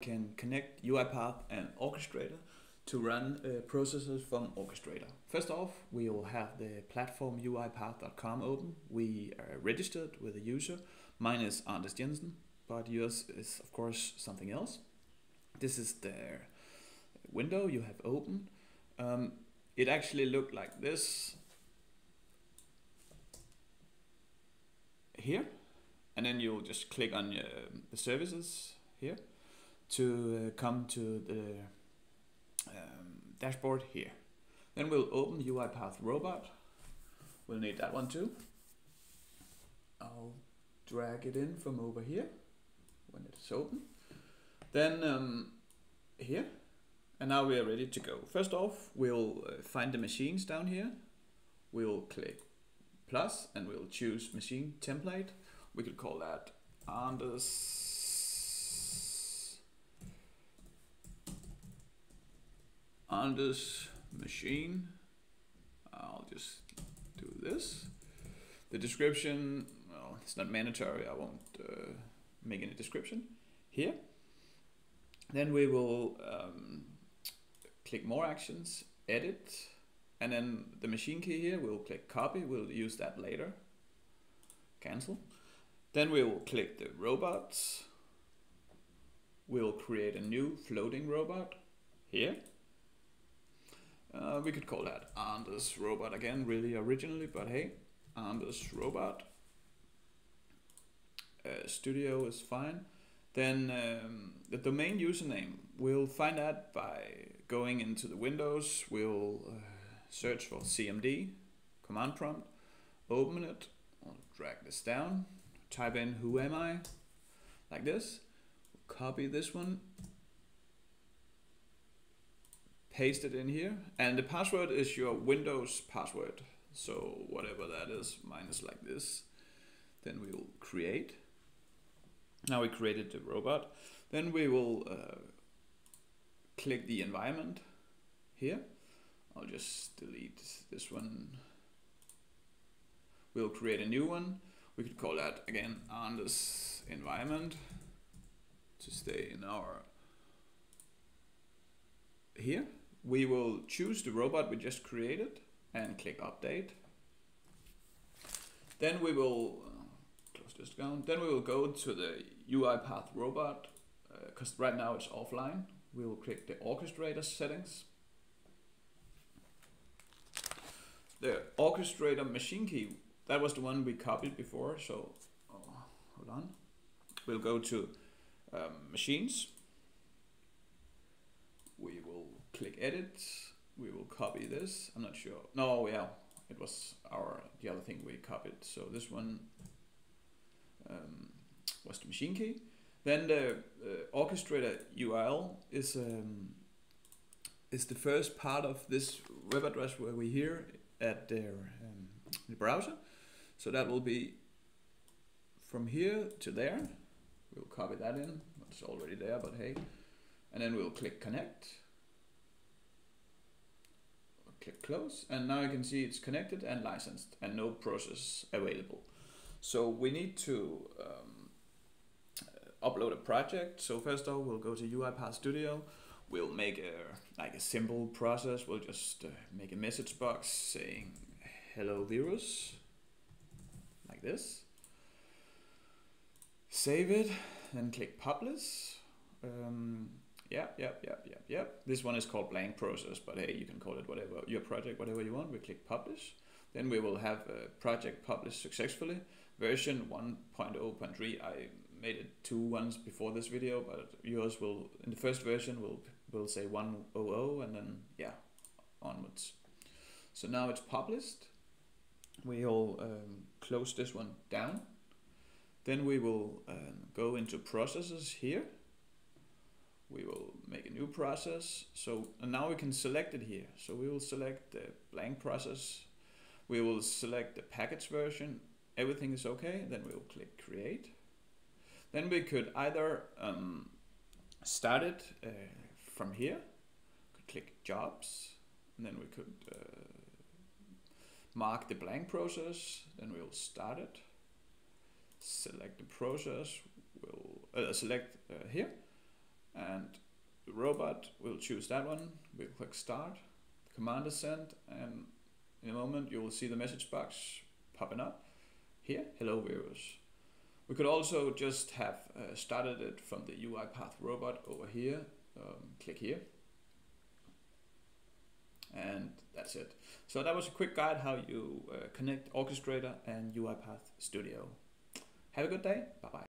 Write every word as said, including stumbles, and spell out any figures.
can connect UiPath and Orchestrator to run uh, processes from Orchestrator. First off, we will have the platform U I Path dot com open. We are registered with a user. Mine is Anders Jensen, but yours is of course something else. This is their window you have open. Um, it actually looked like this here, and then you'll just click on uh, the services here to uh, come to the um, dashboard here. Then we'll open UiPath Robot. We'll need that one too. I'll drag it in from over here when it's open. Then um, here, and now we are ready to go. First off, we'll uh, find the machines down here. We'll click plus and we'll choose machine template. We could call that Anders Anders machine. I'll just do this. The description, well, it's not mandatory. I won't uh, make any description here. Then we will um, click more actions, edit, and then the machine key here, we'll click copy. We'll use that later. Cancel. Then we will click the robots. We'll create a new floating robot here. Uh, we could call that Anders Robot again, really originally, but hey, Anders Robot. Uh, studio is fine. Then um, the domain username, we'll find that by going into the windows. We'll uh, search for C M D, command prompt, open it, I'll drag this down, type in who am I, like this, copy this one, paste it in here, and the password is your Windows password, so whatever that is, mine is like this. Then we will create. Now we created the robot. Then we will uh, click the environment here. I'll just delete this one. We'll create a new one. We could call that again Anders environment to stay in our here. We will choose the robot we just created and click update. Then we will uh, close this down. Then we will go to the UiPath robot because uh, right now it's offline. We will click the orchestrator settings. The orchestrator machine key, that was the one we copied before. So oh, hold on. We'll go to um, machines. We will click edit. We will copy this. I'm not sure. No, yeah, it was our the other thing we copied. So this one um, was the machine key. Then the uh, orchestrator U R L is um, is the first part of this web address where we here at their um, the browser. So that will be from here to there. We'll copy that in. It's already there, but hey. And then we'll click connect, we'll click close, and now you can see it's connected and licensed and no process available. So we need to um, upload a project. So first of all, we'll go to UiPath Studio. We'll make a, like a simple process. We'll just uh, make a message box saying, hello virus, like this. Save it, then click publish. Um, Yep, yep, yep, yep, yep. This one is called blank process, but hey, you can call it whatever, your project, whatever you want. We click publish. Then we will have a project published successfully. Version one point oh point three. I made it two ones before this video, but yours will, in the first version, will will say one point oh point oh, and then, yeah, onwards. So now it's published. We'll um, close this one down. Then we will um, go into processes here. We will make a new process. So and now we can select it here. So we will select the blank process. We will select the package version. Everything is okay. Then we will click create. Then we could either um, start it uh, from here. We could click jobs. And then we could uh, mark the blank process. Then we will start it. Select the process. We'll uh, select uh, here. and the robot will choose that one. We'll click start, the command is sent, and in a moment you will see the message box popping up here, hello viewers. We could also just have uh, started it from the UiPath robot over here, um, click here. And that's it. So that was a quick guide how you uh, connect Orchestrator and UiPath Studio. Have a good day. Bye-bye.